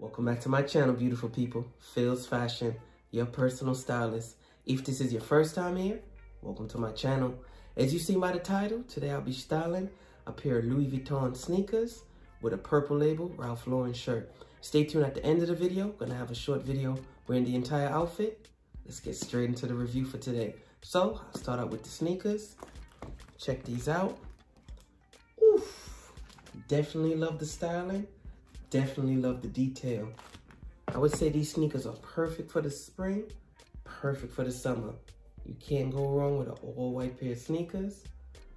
Welcome back to my channel, beautiful people. Phil's Fashion, your personal stylist. If this is your first time here, welcome to my channel. As you see by the title, today I'll be styling a pair of Louis Vuitton sneakers with a purple label Ralph Lauren shirt. Stay tuned at the end of the video. Gonna have a short video wearing the entire outfit. Let's get straight into the review for today. So I'll start out with the sneakers. Check these out. Oof, definitely love the styling. Definitely love the detail. I would say these sneakers are perfect for the spring, perfect for the summer. You can't go wrong with an all-white pair of sneakers.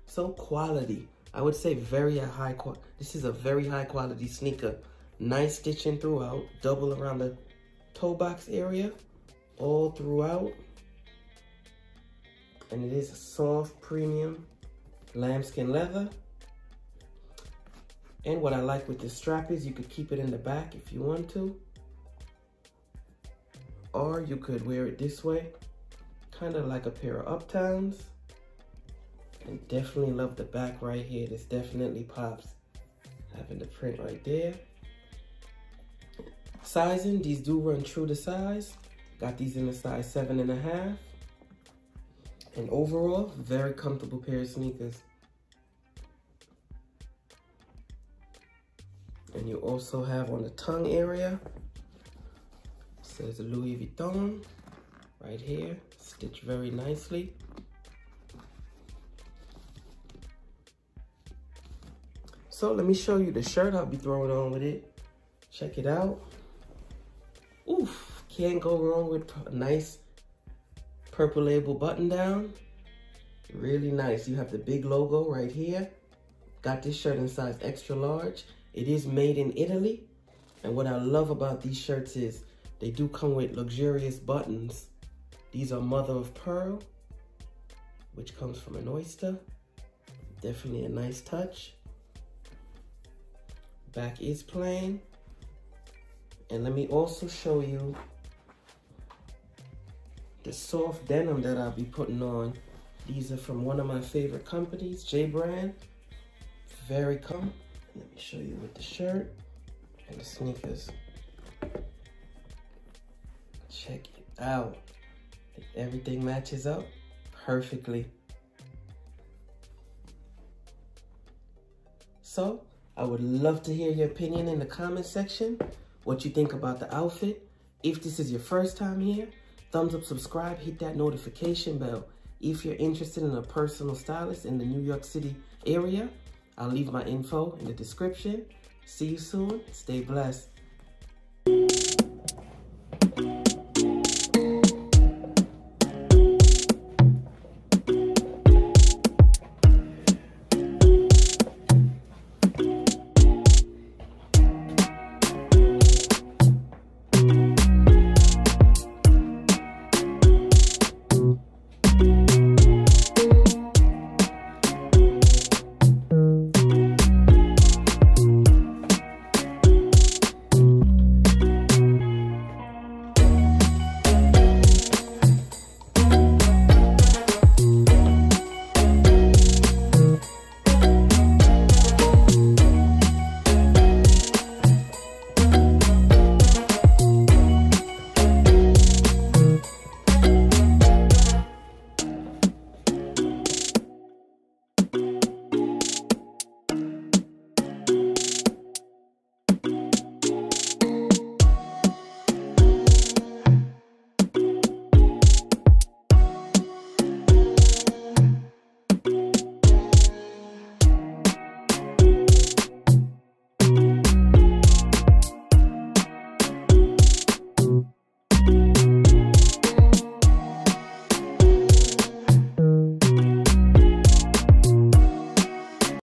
So quality, I would say very high quality. This is a very high quality sneaker. Nice stitching throughout, double around the toe box area, all throughout. And it is a soft premium lambskin leather. And what I like with the strap is you could keep it in the back if you want to, or you could wear it this way, kind of like a pair of Uptowns. And definitely love the back right here. This definitely pops, having the print right there. Sizing, these do run true to size. Got these in a size 7.5. And overall, very comfortable pair of sneakers. And you also have on the tongue area, it says Louis Vuitton right here, stitched very nicely. So let me show you the shirt I'll be throwing on with it. Check it out. Oof, can't go wrong with a nice purple label button down. Really nice. You have the big logo right here. Got this shirt in size extra large. It is made in Italy, and what I love about these shirts is they do come with luxurious buttons. These are mother of pearl, which comes from an oyster. Definitely a nice touch. Back is plain. And let me also show you the soft denim that I'll be putting on. These are from one of my favorite companies, J Brand. Very comfortable. Let me show you with the shirt and the sneakers. Check it out. Everything matches up perfectly. So, I would love to hear your opinion in the comment section, what you think about the outfit. If this is your first time here, thumbs up, subscribe, hit that notification bell. If you're interested in a personal stylist in the New York City area, I'll leave my info in the description. See you soon. Stay blessed.